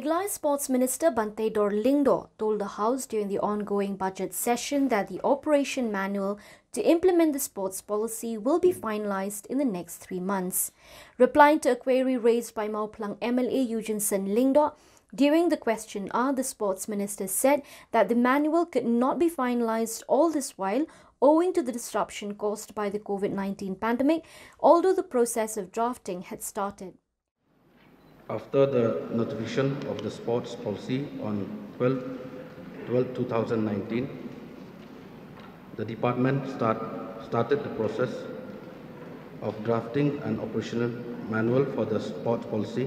Meghalaya Sports Minister Banteidor Lyngdoh told the House during the ongoing budget session that the operation manual to implement the sports policy will be finalised in the next 3 months. Replying to a query raised by Maupelang MLA Eugeneson Lyngdoh during the question hour, the sports minister said that the manual could not be finalised all this while owing to the disruption caused by the COVID-19 pandemic, although the process of drafting had started. After the notification of the sports policy on 12/12/2019, the department started the process of drafting an operational manual for the sports policy.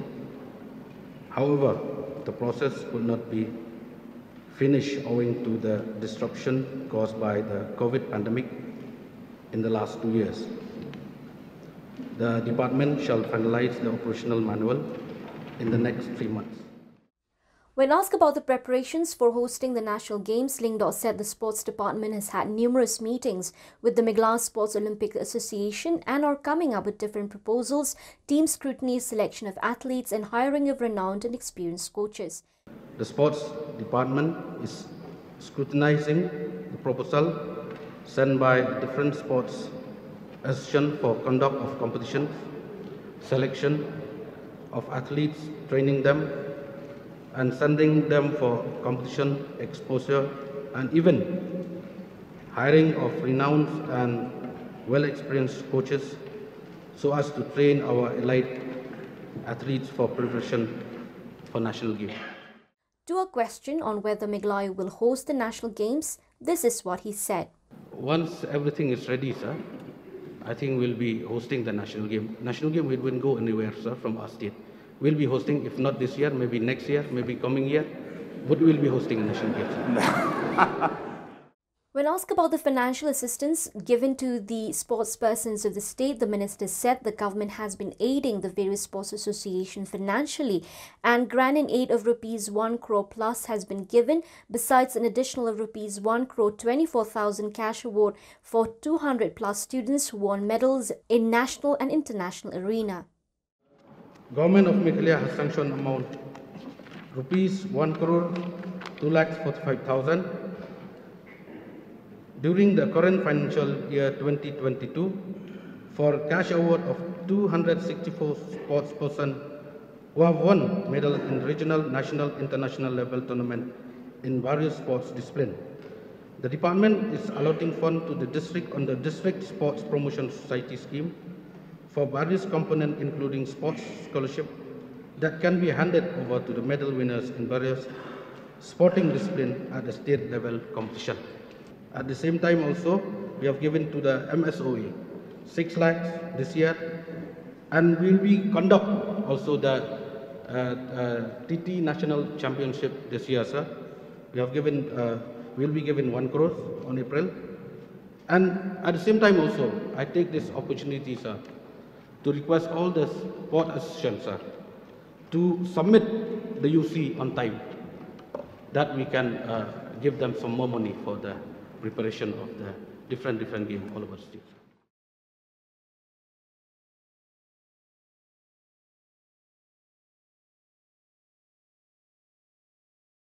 However, the process could not be finished owing to the disruption caused by the COVID pandemic in the last 2 years. The department shall finalize the operational manual in the next 3 months. When asked about the preparations for hosting the National Games, Lyngdoh said the sports department has had numerous meetings with the Meghalaya Sports Olympic Association and are coming up with different proposals, team scrutiny, selection of athletes and hiring of renowned and experienced coaches. The sports department is scrutinizing the proposal sent by different sports associations for conduct of competitions, selection of athletes, training them and sending them for competition, exposure and even hiring of renowned and well-experienced coaches so as to train our elite athletes for preparation for National Games. To a question on whether Meghalaya will host the National Games, this is what he said. Once everything is ready, sir, I think we'll be hosting the National Game. National Game, we wouldn't go anywhere, sir, from our state. We'll be hosting, if not this year, maybe next year, maybe coming year, but we'll be hosting a National Game. When asked about the financial assistance given to the sportspersons of the state, the minister said the government has been aiding the various sports associations financially, and grant in aid of ₹1 crore plus has been given, besides an additional of ₹1,24,000 cash award for 200 plus students who won medals in national and international arena. Government of Meghalaya has sanctioned amount ₹1,02,45,000. During the current financial year 2022 for cash award of 264 sports persons who have won medals in regional, national, international level tournament in various sports discipline. The department is allotting funds to the district under District Sports Promotion Society scheme for various components including sports scholarship that can be handed over to the medal winners in various sporting disciplines at the state level competition. At the same time also, we have given to the MSOE 6 lakhs this year, and we will be conduct also the TT National Championship this year, sir. We have given, we will be given ₹1 crore on April. And at the same time also, I take this opportunity, sir, to request all the sport associations, sir, to submit the UC on time, that we can give them some more money for the preparation of the different games all over the state.